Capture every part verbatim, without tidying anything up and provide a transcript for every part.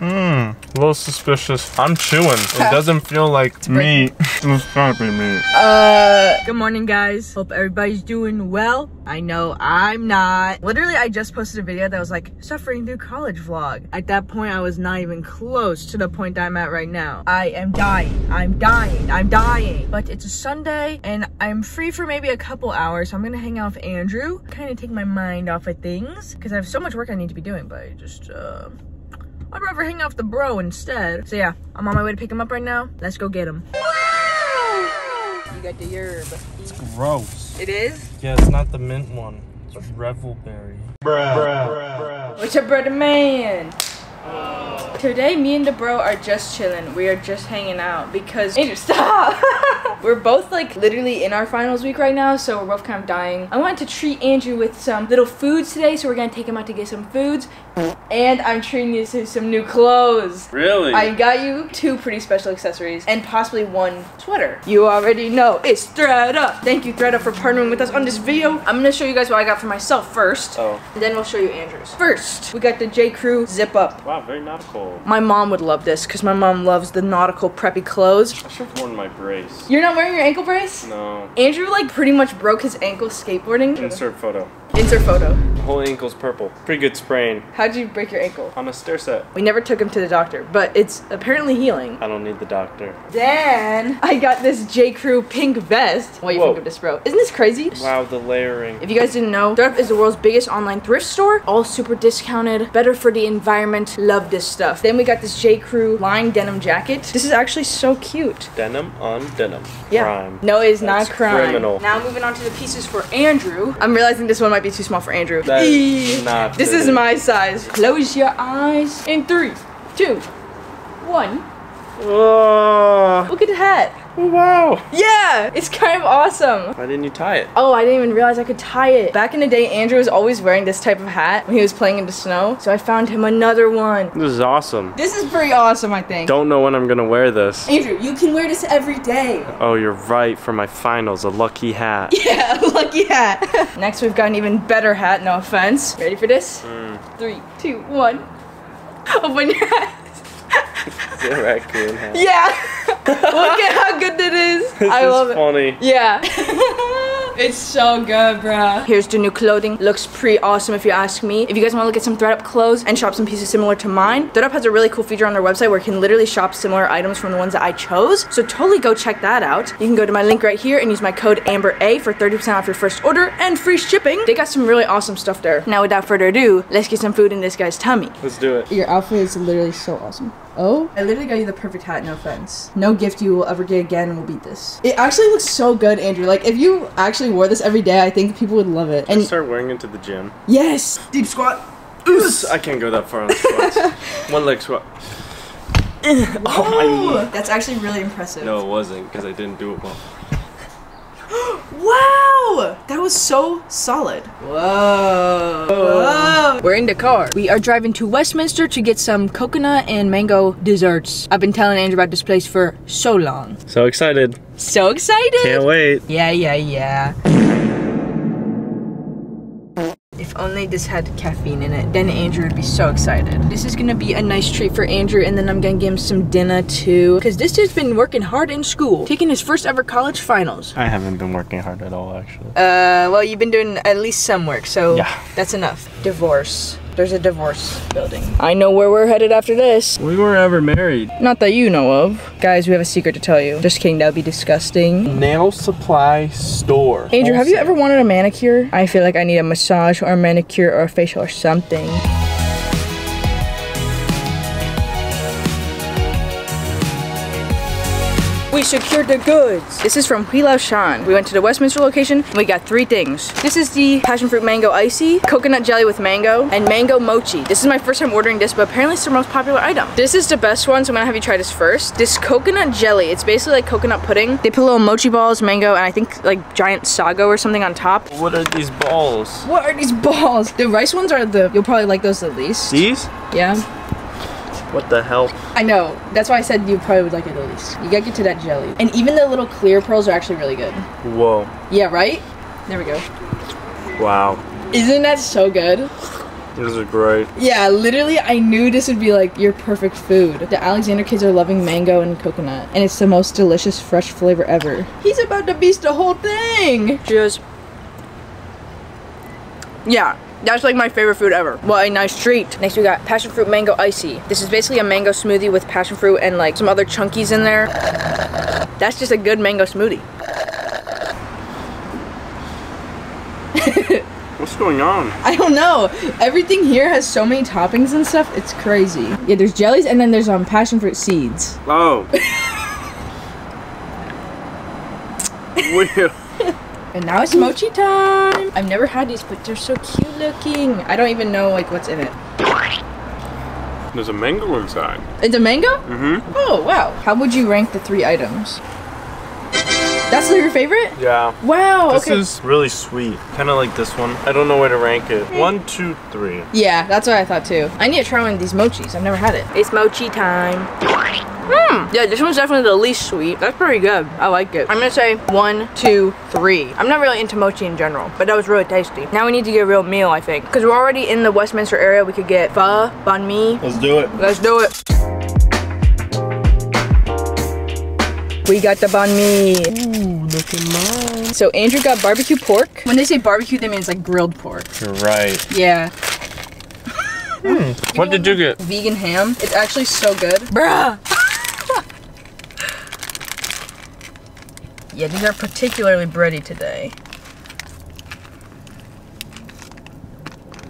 Mmm, a little suspicious. I'm chewing. It doesn't feel like meat. It's gotta be meat. Uh, good morning, guys. Hope everybody's doing well. I know I'm not. Literally, I just posted a video that was like, suffering through college vlog. At that point, I was not even close to the point that I'm at right now. I am dying. I'm dying. I'm dying. But it's a Sunday, and I'm free for maybe a couple hours, so I'm gonna hang out with Andrew. Kind of take my mind off of things, because I have so much work I need to be doing, but I just, uh... I'd rather hang out with the bro instead. So yeah, I'm on my way to pick him up right now. Let's go get him. You got the herb. It's gross. It is? Yeah, it's not the mint one. It's revelberry. Bruh, bruh, bruh. What's up, brother man? Oh. Today, me and the bro are just chilling. We are just hanging out because Andrew, stop. We're both like literally in our finals week right now, so we're both kind of dying. I wanted to treat Andrew with some little foods today, so we're gonna take him out to get some foods. And I'm treating you to some new clothes. Really? I got you two pretty special accessories and possibly one sweater. You already know it's ThredUp. Thank you, ThredUp, for partnering with us on this video. I'm gonna show you guys what I got for myself first. Oh. And then we'll show you Andrew's. First, we got the J. Crew zip up. Wow, very nautical. My mom would love this because my mom loves the nautical preppy clothes. I should have worn my brace. You're not wearing your ankle brace? No. Andrew like pretty much broke his ankle skateboarding. Insert photo. Insert photo. The whole ankle's purple. Pretty good sprain. How'd you break your ankle? On a stair set. We never took him to the doctor, but it's apparently healing. I don't need the doctor. Then I got this J. Crew pink vest. What do you Whoa. think of this, bro? Isn't this crazy? Wow, the layering. If you guys didn't know, ThredUp is the world's biggest online thrift store. All super discounted, better for the environment. Love this stuff. Then we got this J. Crew lined denim jacket. This is actually so cute. Denim on denim. Yeah. Crime. No, it is That's not crime. Criminal. Now moving on to the pieces for Andrew. I'm realizing this one might be too small for Andrew. That is not this is my size. Close your eyes in three, two, one. Uh, Look at the hat. Wow. Yeah, it's kind of awesome. Why didn't you tie it? Oh, I didn't even realize I could tie it. Back in the day, Andrew was always wearing this type of hat when he was playing in the snow, so I found him another one. This is awesome. This is pretty awesome, I think. Don't know when I'm gonna wear this. Andrew, you can wear this every day. Oh, you're right, for my finals, a lucky hat. Yeah, a lucky hat. Next, we've got an even better hat, no offense. Ready for this? Mm. Three, two, one. Open your eyes. It's a raccoon hat. Yeah. Look at how good that is. This I love is funny. It. Yeah. It's so good, bro. Here's the new clothing. Looks pretty awesome if you ask me. If you guys want to look at some ThredUp clothes and shop some pieces similar to mine, ThredUp has a really cool feature on their website where you can literally shop similar items from the ones that I chose. So totally go check that out. You can go to my link right here and use my code AMBERA for thirty percent off your first order and free shipping. They got some really awesome stuff there. Now without further ado, let's get some food in this guy's tummy. Let's do it. Your outfit is literally so awesome. Oh, I literally got you the perfect hat, no offense. No gift you will ever get again will beat this. It actually looks so good, Andrew. Like, if you actually wore this every day, I think people would love it. And start wearing it to the gym. Yes! Deep squat. Oops. I can't go that far on squats. One leg squat. Oh my. That's actually really impressive. No, it wasn't, because I didn't do it well. Wow! That was so solid. Whoa. Whoa. We're in the car. We are driving to Westminster to get some coconut and mango desserts. I've been telling Andrew about this place for so long. So excited. So excited. Can't wait. Yeah, yeah, yeah. If only this had caffeine in it, then Andrew would be so excited. This is gonna be a nice treat for Andrew, and then I'm gonna give him some dinner too, because this dude's been working hard in school, taking his first ever college finals. I haven't been working hard at all, actually. Uh, well, you've been doing at least some work, so yeah. That's enough. Divorce. There's a divorce building. I know where we're headed after this. We weren't ever married. Not that you know of. Guys, we have a secret to tell you. Just kidding, that would be disgusting. Nail supply store. Andrew, have you ever wanted a manicure? I feel like I need a massage or a manicure or a facial or something. We secured the goods. This is from Hui Laoshan. We went to the Westminster location and we got three things. This is the passion fruit mango icy, coconut jelly with mango, and mango mochi. This is my first time ordering this, but apparently it's the most popular item. This is the best one, so I'm gonna have you try this first. This coconut jelly, it's basically like coconut pudding. They put little mochi balls, mango, and I think like giant sago or something on top. What are these balls? What are these balls? The rice ones are the, you'll probably like those the least. These? Yeah. What the hell? I know. That's why I said you probably would like it the least. You gotta get to that jelly. And even the little clear pearls are actually really good. Whoa. Yeah, right? There we go. Wow. Isn't that so good? These are great. Yeah, literally, I knew this would be like your perfect food. The Alexander kids are loving mango and coconut, and it's the most delicious fresh flavor ever. He's about to beast the whole thing. Just, yeah. That's like my favorite food ever. What a nice treat. Next we got passion fruit mango icy. This is basically a mango smoothie with passion fruit and like some other chunkies in there. That's just a good mango smoothie. What's going on? I don't know. Everything here has so many toppings and stuff. It's crazy. Yeah, there's jellies and then there's um passion fruit seeds. Oh. Weird. And now it's mochi time! I've never had these, but they're so cute looking. I don't even know like what's in it. There's a mango inside. It's a mango? Mm-hmm. Oh, wow. How would you rank the three items? That's your favorite? Yeah. Wow, this okay. This is really sweet. Kind of like this one. I don't know where to rank it. One, two, three. Yeah, that's what I thought too. I need to try one of these mochis. I've never had it. It's mochi time. Hmm. Yeah, this one's definitely the least sweet. That's pretty good. I like it. I'm gonna say one, two, three. I'm not really into mochi in general, but that was really tasty. Now we need to get a real meal, I think. Because we're already in the Westminster area. We could get pho, banh mi. Let's do it. Let's do it. We got the banh mi. Ooh, look at mine. So Andrew got barbecue pork. When they say barbecue, they mean it's like grilled pork. You're right. Yeah. Mm. What did you get? Vegan ham. It's actually so good. Bruh! Yeah, these are particularly bready today.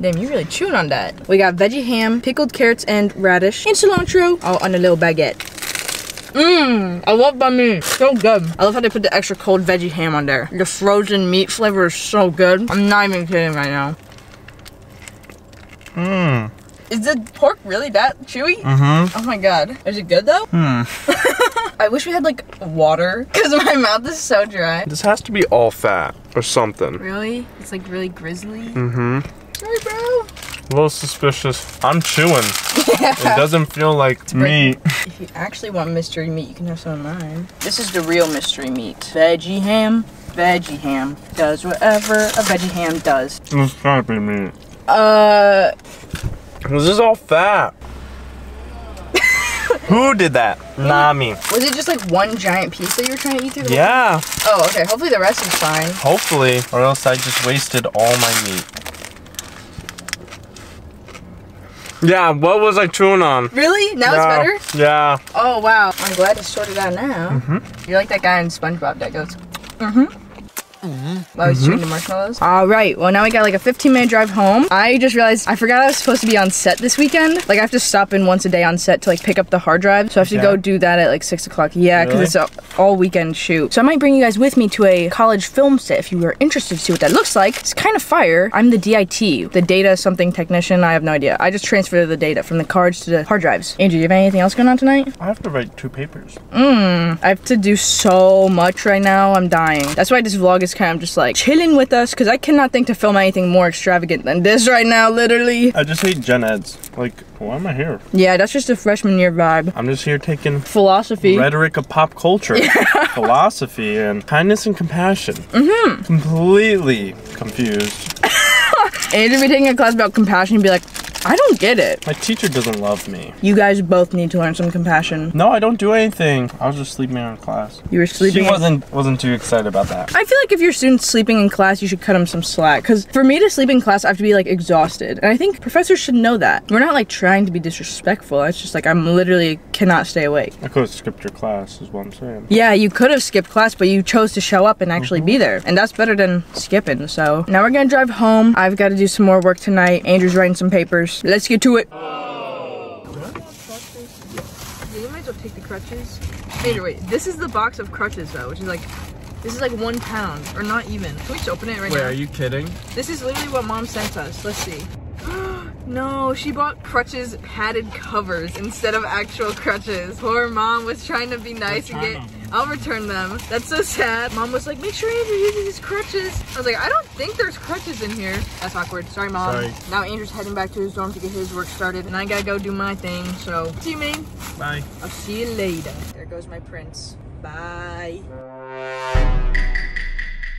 Damn, you really chewing on that. We got veggie ham, pickled carrots and radish, and cilantro, all on a little baguette. Mmm, I love banh mi. So good. I love how they put the extra cold veggie ham on there. The frozen meat flavor is so good. I'm not even kidding right now. Mmm. Is the pork really that chewy? Mm-hmm. Oh my god. Is it good though? Hmm. I wish we had like water because my mouth is so dry. This has to be all fat or something. Really? It's like really grizzly? Mm-hmm. Sorry, bro. A little suspicious. I'm chewing. Yeah. It doesn't feel like meat. If you actually want mystery meat, you can have some of mine. This is the real mystery meat. Veggie ham. Veggie ham does whatever a veggie ham does. This can't be meat. Uh, this is all fat. Who did that? Nami. Was it just like one giant piece that you were trying to eat through? Yeah. One? Oh, okay. Hopefully the rest is fine. Hopefully, or else I just wasted all my meat. Yeah, what was I chewing on? Really? Now yeah. It's better? Yeah. Oh, wow. I'm glad you sorted out now. Mm-hmm. You're like that guy in SpongeBob that goes, mm-hmm. Mm-hmm. While I was mm-hmm. chewing the marshmallows. All right, well now we got like a fifteen minute drive home. I just realized I forgot I was supposed to be on set this weekend. Like I have to stop in once a day on set to like pick up the hard drive. So I have to yeah. go do that at like six o'clock. Yeah, because really? It's a all weekend shoot. So I might bring you guys with me to a college film set if you are interested to see what that looks like. It's kind of fire. I'm the D I T, the data something technician. I have no idea. I just transfer the data from the cards to the hard drives. Andrew, do you have anything else going on tonight? I have to write two papers. Mmm. I have to do so much right now. I'm dying. That's why this vlog is kind of just like chilling with us because I cannot think to film anything more extravagant than this right now. Literally, I just hate gen eds. Like, why am I here? Yeah, that's just a freshman year vibe. I'm just here taking philosophy, rhetoric of pop culture, yeah. Philosophy, and kindness and compassion. Mm-hmm. Completely confused. And if you're taking a class about compassion, you'd be like, I don't get it. My teacher doesn't love me. You guys both need to learn some compassion. No, I don't do anything. I was just sleeping in class. You were sleeping? She wasn't wasn't too excited about that. I feel like if your student's sleeping in class, you should cut him some slack. Because for me to sleep in class, I have to be like exhausted. And I think professors should know that. We're not like trying to be disrespectful. It's just like I'm literally cannot stay awake. I could have skipped your class is what I'm saying. Yeah, you could have skipped class, but you chose to show up and actually mm-hmm. be there. And that's better than skipping. So now we're going to drive home. I've got to do some more work tonight. Andrew's writing some papers. Let's get to it. Oh. Yeah, you might as well take the crutches. Anyway, this is the box of crutches though, which is like, this is like one pound, or not even. Can we just open it right Wait, now? Wait, are you kidding? This is literally what mom sent us. Let's see. No, she bought crutches padded covers instead of actual crutches. Poor mom was trying to be nice and get... I'll return them. That's so sad. Mom was like, make sure Andrew uses his crutches. I was like, I don't think there's crutches in here. That's awkward. Sorry, Mom. Sorry. Now Andrew's heading back to his dorm to get his work started, and I gotta go do my thing, so. See you, man. Bye. I'll see you later. There goes my prince. Bye.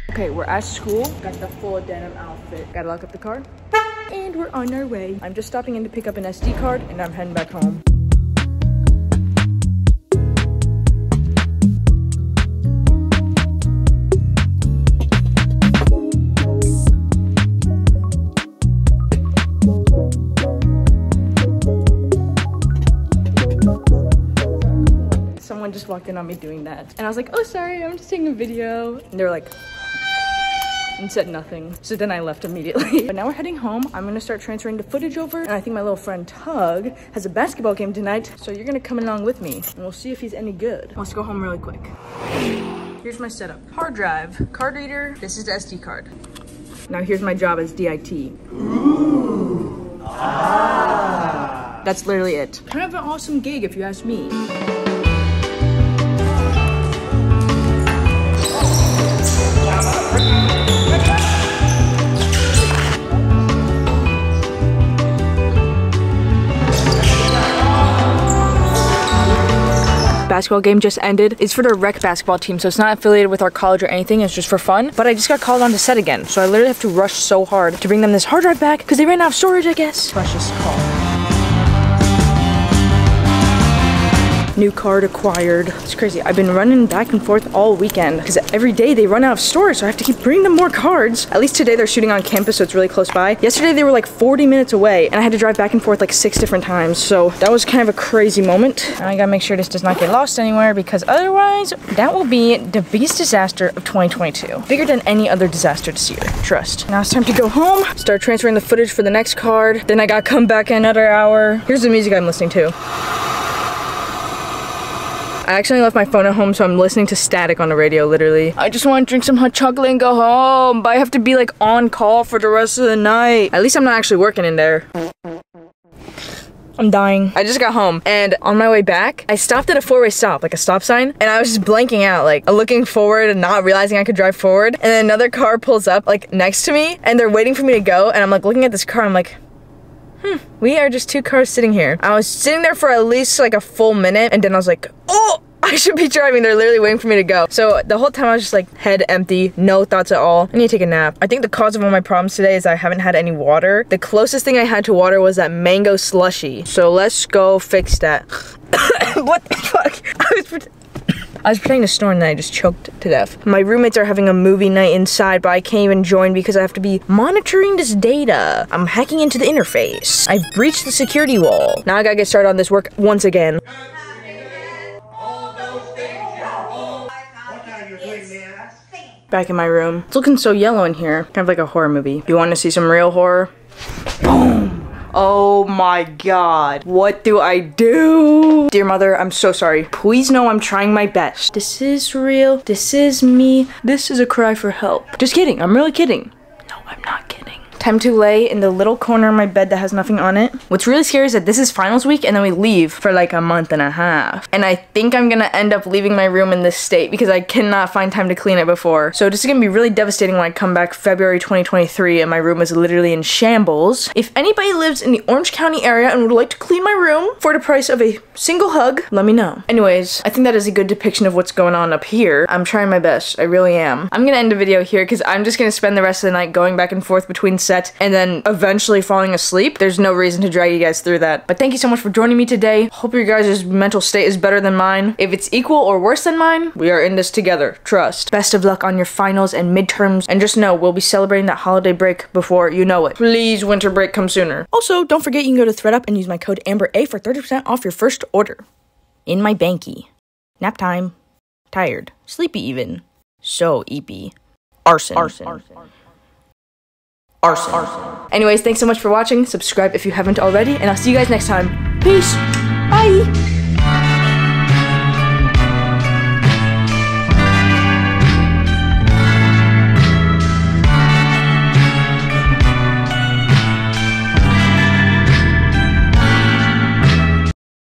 Okay, we're at school. Got the full denim outfit. Gotta lock up the car. and we're on our way. I'm just stopping in to pick up an S D card and I'm heading back home. Someone just walked in on me doing that. And I was like, oh, sorry, I'm just taking a video. And they were like, and said nothing. So then I left immediately. But now we're heading home. I'm gonna start transferring the footage over. And I think my little friend Tug has a basketball game tonight. So you're gonna come along with me and we'll see if he's any good. Let's go home really quick. Here's my setup. Hard drive, card reader. This is the S D card. Now here's my job as D I T. Ooh. Ah. That's literally it. Kind of an awesome gig if you ask me. Basketball game just ended. It's for the rec basketball team, so it's not affiliated with our college or anything. It's just for fun. But I just got called on to set again, so I literally have to rush so hard to bring them this hard drive back because they ran out of storage, I guess. Precious call. New card acquired. It's crazy. I've been running back and forth all weekend because every day they run out of storage, so I have to keep bringing them more cards. At least today they're shooting on campus, so it's really close by. Yesterday they were like forty minutes away, and I had to drive back and forth like six different times, so that was kind of a crazy moment. And I gotta make sure this does not get lost anywhere because otherwise that will be the biggest disaster of twenty twenty-two. Bigger than any other disaster this year. Trust. Now it's time to go home, start transferring the footage for the next card. Then I gotta come back another hour. Here's the music I'm listening to. I actually left my phone at home, so I'm listening to static on the radio, literally. I just want to drink some hot chocolate and go home, but I have to be like on call for the rest of the night. At least I'm not actually working in there. I'm dying. I just got home, and on my way back, I stopped at a four-way stop, like a stop sign, and I was just blanking out, like looking forward and not realizing I could drive forward. And then another car pulls up like next to me, and they're waiting for me to go, and I'm like looking at this car, I'm like, hmm, we are just two cars sitting here. I was sitting there for at least like a full minute, and then I was like, oh, I should be driving. They're literally waiting for me to go. So the whole time I was just like head empty, no thoughts at all. I need to take a nap. I think the cause of all my problems today is I haven't had any water. The closest thing I had to water was that mango slushy. So let's go fix that. What the fuck? I was pretending. I was pretending to snore and then I just choked to death. My roommates are having a movie night inside, but I can't even join because I have to be monitoring this data. I'm hacking into the interface. I've breached the security wall. Now I gotta get started on this work once again. Back in my room. It's looking so yellow in here. Kind of like a horror movie. You want to see some real horror? Boom! Oh my god. What do I do? Dear mother, I'm so sorry. Please know I'm trying my best. This is real. This is me. This is a cry for help. Just kidding. I'm really kidding. No, I'm not kidding. Time to lay in the little corner of my bed that has nothing on it. What's really scary is that this is finals week and then we leave for like a month and a half. And I think I'm gonna end up leaving my room in this state because I cannot find time to clean it before. So this is gonna be really devastating when I come back February twenty twenty-three and my room is literally in shambles. If anybody lives in the Orange County area and would like to clean my room for the price of a single hug, let me know. Anyways, I think that is a good depiction of what's going on up here. I'm trying my best. I really am. I'm gonna end the video here because I'm just gonna spend the rest of the night going back and forth between set and then eventually falling asleep. There's no reason to drag you guys through that. But thank you so much for joining me today. Hope your guys' mental state is better than mine. If it's equal or worse than mine, we are in this together. Trust. Best of luck on your finals and midterms. And just know, we'll be celebrating that holiday break before you know it. Please, winter break, come sooner. Also, don't forget you can go to ThredUp and use my code AMBERA for thirty percent off your first order. In my banky. Nap time. Tired. Sleepy even. So eepy. Arson. Arson. Arson. Arson. Arson. Arson. Anyways, thanks so much for watching. Subscribe if you haven't already, and I'll see you guys next time. Peace. Bye.